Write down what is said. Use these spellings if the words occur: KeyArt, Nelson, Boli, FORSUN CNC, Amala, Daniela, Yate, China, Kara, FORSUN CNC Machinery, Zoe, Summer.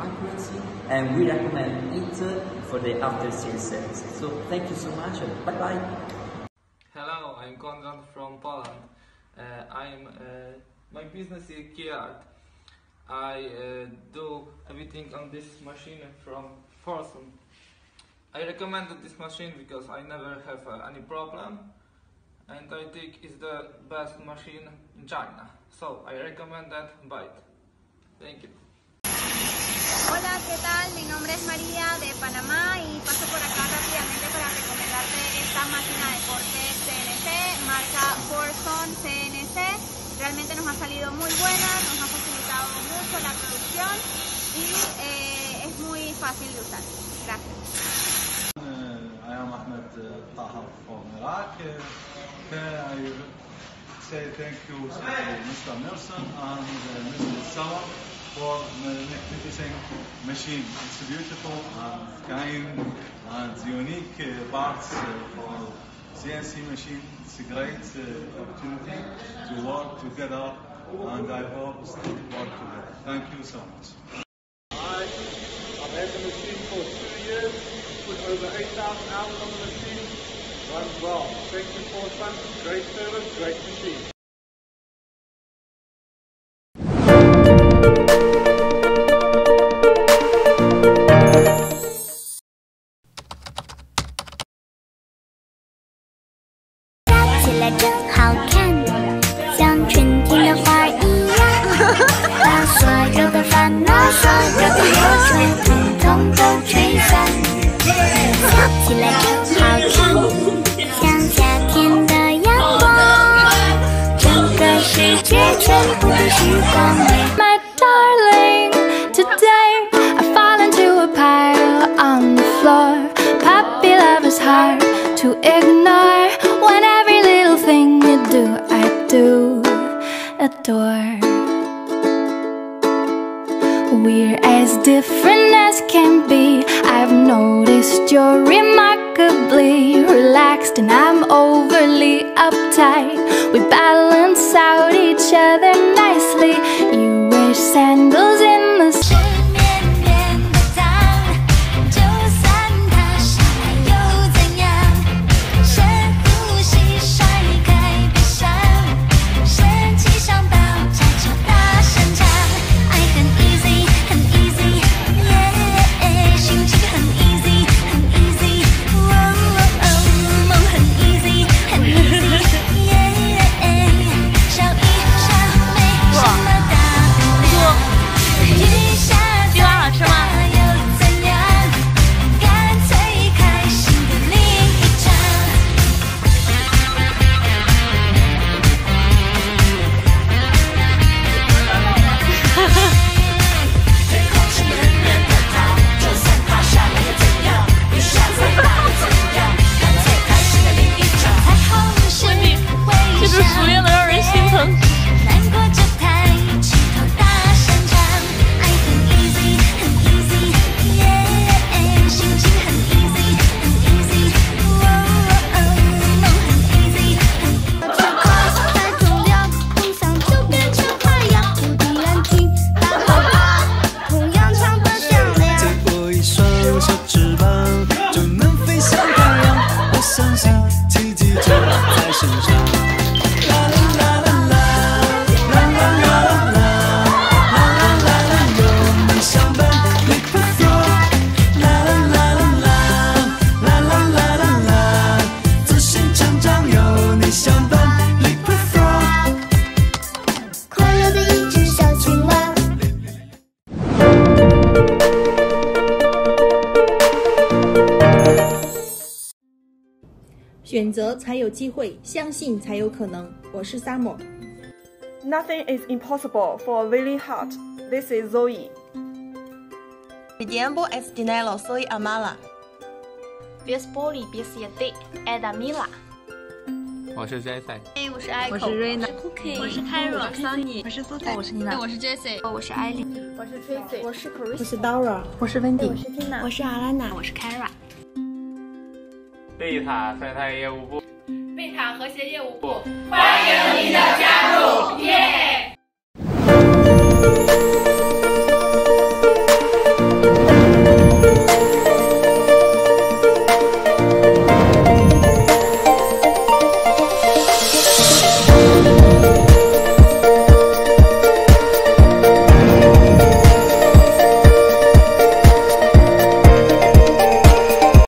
accuracy, and we recommend it for the after sales service. So thank you so much, bye bye. Hello, I'm Konrad from Poland. My business is KeyArt. I do everything on this machine from FORSUN. I recommended this machine because I never have any problem, and I think it's the best machine in China, so I recommend that buy it. Thank you. Hola, ¿qué tal? Mi nombre es María de Panamá y paso por acá rápidamente para recomendarte esta máquina de corte CNC, marca FORSUN CNC. Realmente nos ha salido muy buena, nos ha facilitado mucho la producción y es muy fácil de usar. Gracias. From Iraq. I say thank you to Mr. Nelson and Mr. Summer for the magnificent machine. It's beautiful and kind and unique parts for CNC machine. It's a great opportunity to work together, and I hope to work together. Thank you so much. Hi, I've had the machine for 2 years, put over 8,000 hours on the machine. Runs well. Thank you for fun. Great service, great machine. My darling, today I fall into a pile on the floor. Puppy love is hard to ignore. When every little thing you do, I do adore. We're as different as can be. I've noticed you're remarkably relaxed, and I'm overly uptight. We balance out each other nicely. You wear sandals in the shade. Nothing is impossible for a willing heart. This is Zoe. Mi tiempo es dinero. Soy Amala. This is Boli. This is Yate. And Daniela.我是 Kara。 贝塔和谐业务部，欢迎您的加入。